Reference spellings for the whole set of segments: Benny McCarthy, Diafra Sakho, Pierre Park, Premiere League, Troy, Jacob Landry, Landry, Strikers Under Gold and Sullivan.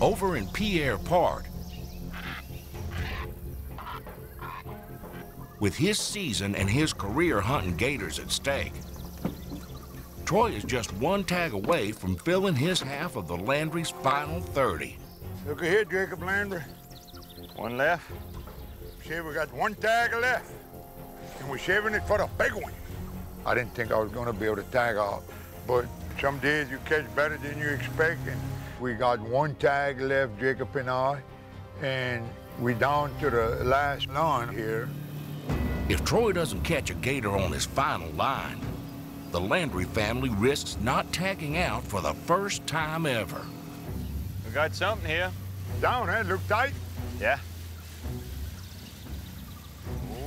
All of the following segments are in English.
over in Pierre Park. With his season and his career hunting gators at stake, Troy is just one tag away from filling his half of the Landry's final 30. Look here, Jacob Landry. One left. See, we got one tag left, and we're shaving it for the big one. I didn't think I was going to be able to tag out, but some days you catch better than you expect, and we got one tag left, Jacob and I, and we're down to the last line here. If Troy doesn't catch a gator on his final line, the Landry family risks not tagging out for the first time ever. We got something here. Down, eh? Look tight. Yeah.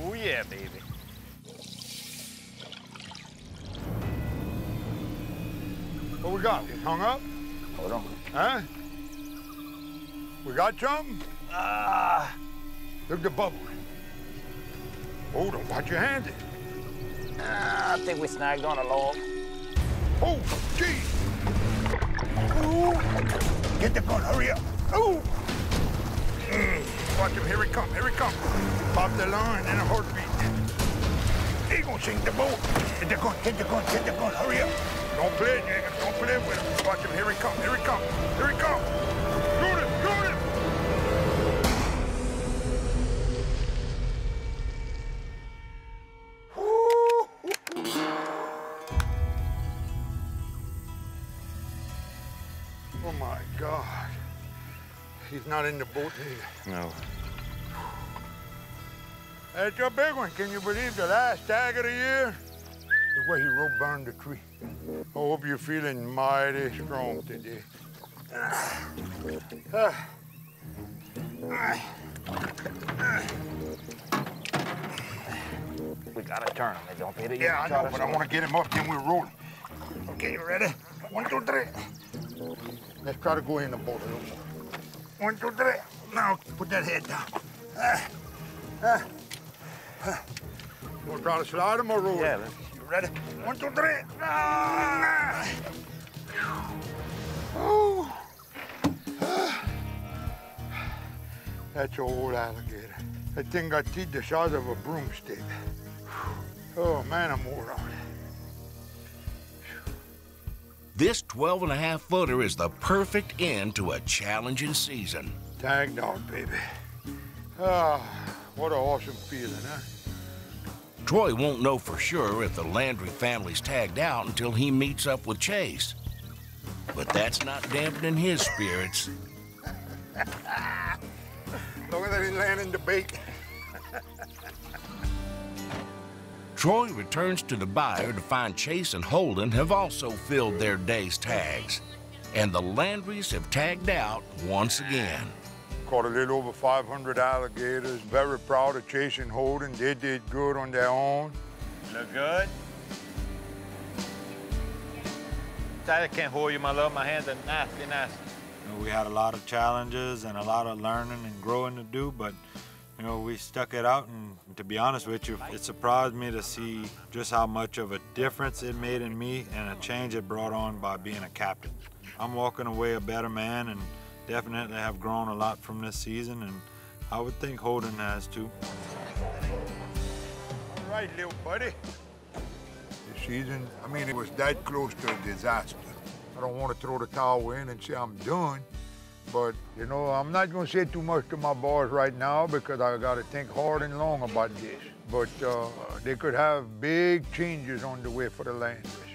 Oh, yeah, baby. What we got? It hung up? Hold on. Huh? We got something? Ah. Look, the bubble. Hold on, watch your hand it. I think we snagged on a log. Oh, geez. Ooh. Get the gun, hurry up. Ooh. Watch him, here he comes, here he comes. Pop the line in a heartbeat. He gonna sink the boat. Get the gun, get the gun, get the gun, hurry up. Don't play, Jacob, don't play with him. Watch him, here he comes, here he comes, here he comes. Shoot him, shoot him. Oh, my God. He's not in the boat either. No. That's your big one. Can you believe the last tag of the year? The way he rope burned the tree. I hope you're feeling mighty strong today. We gotta turn him. They don't pay the yard. Yeah, I know, but I want to get him up, then we'll roll him. Okay, you ready? 1, 2, 3. Let's try to go in the boat a little more. 1, 2, 3. Now put that head down. We'll try to slide him or roll him. Yeah, you ready? 1, 2, 3. Oh. That's an old alligator. That thing got teeth the size of a broomstick. Oh, man, I'm old on it. This 12-and-a-half-footer is the perfect end to a challenging season. Tagged out, baby. Ah, what an awesome feeling, huh? Troy won't know for sure if the Landry family's tagged out until he meets up with Chase. But that's not dampening his spirits. Look at him landing the bait. Troy returns to the byre to find Chase and Holden have also filled their day's tags. And the Landrys have tagged out once again. Caught a little over 500 alligators. Very proud of Chase and Holden. They did good on their own. Look good. I can't hold you, my love. My hands are nasty, nasty. You know, we had a lot of challenges and a lot of learning and growing to do, but you know, we stuck it out, and to be honest with you, it surprised me to see just how much of a difference it made in me and a change it brought on by being a captain. I'm walking away a better man and definitely have grown a lot from this season, and I would think Holden has too. All right, little buddy. This season, I mean, it was that close to a disaster. I don't want to throw the towel in and say I'm done. But, you know, I'm not going to say too much to my boys right now because I got to think hard and long about this. But they could have big changes on the way for the Landers.